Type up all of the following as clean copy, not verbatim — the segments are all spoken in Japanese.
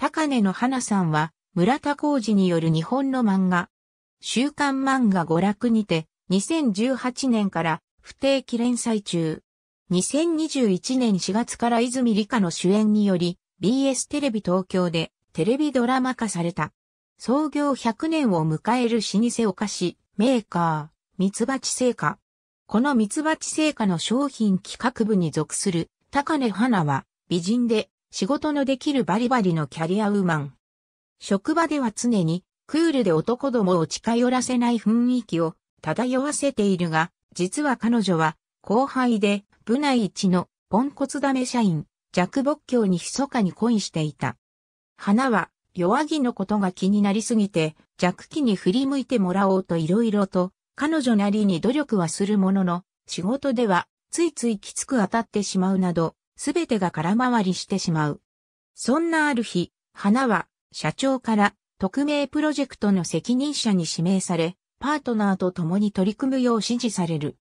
高根の花さんは、村田浩二による日本の漫画、週刊漫画娯楽にて、2018年から不定期連載中。2021年4月から泉里香の主演により、BS テレビ東京でテレビドラマ化された。創業100年を迎える老舗お菓子、メーカー、ミツバチ製菓。このミツバチ製菓の商品企画部に属する高根花は、美人で仕事のできるバリバリのキャリアウーマン。職場では常にクールで男どもを近寄らせない雰囲気を漂わせているが、実は彼女は後輩で部内一のポンコツダメ社員、弱勃強に密かに恋していた。花は弱気のことが気になりすぎて弱気に振り向いてもらおうといろいろと彼女なりに努力はするものの、仕事ではついついきつく当たってしまうなど、すべてが空回りしてしまう。そんなある日、花は社長から特命プロジェクトの責任者に指名され、パートナーと共に取り組むよう指示される。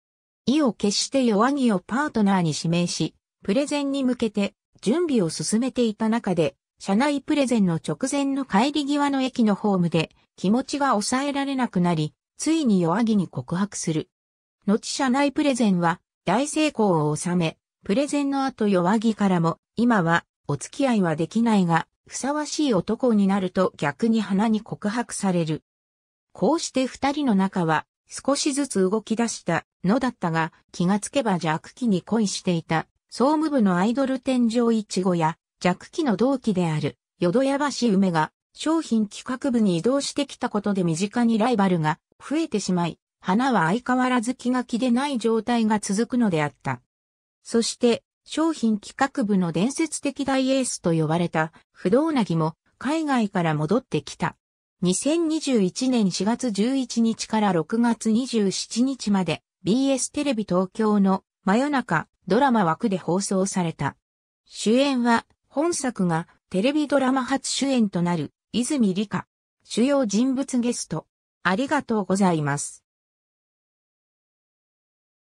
意を決して弱気をパートナーに指名し、プレゼンに向けて準備を進めていた中で、社内プレゼンの直前の帰り際の駅のホームで気持ちが抑えられなくなり、ついに弱気に告白する。後社内プレゼンは大成功を収め、プレゼンの後弱気からも、今はお付き合いはできないが、ふさわしい男になると逆に花に告白される。こうして二人の仲は少しずつ動き出したのだったが、気がつけば弱気に恋していた総務部のアイドル天井一護や弱気の同期である淀屋橋梅が商品企画部に移動してきたことで身近にライバルが増えてしまい、花は相変わらず気が気でない状態が続くのであった。そして、商品企画部の伝説的大エースと呼ばれた不動凪も海外から戻ってきた。2021年4月11日から6月27日まで BS テレビ東京の真夜中ドラマ枠で放送された。主演は本作がテレビドラマ初主演となる泉里香。主要人物ゲスト。ありがとうございます。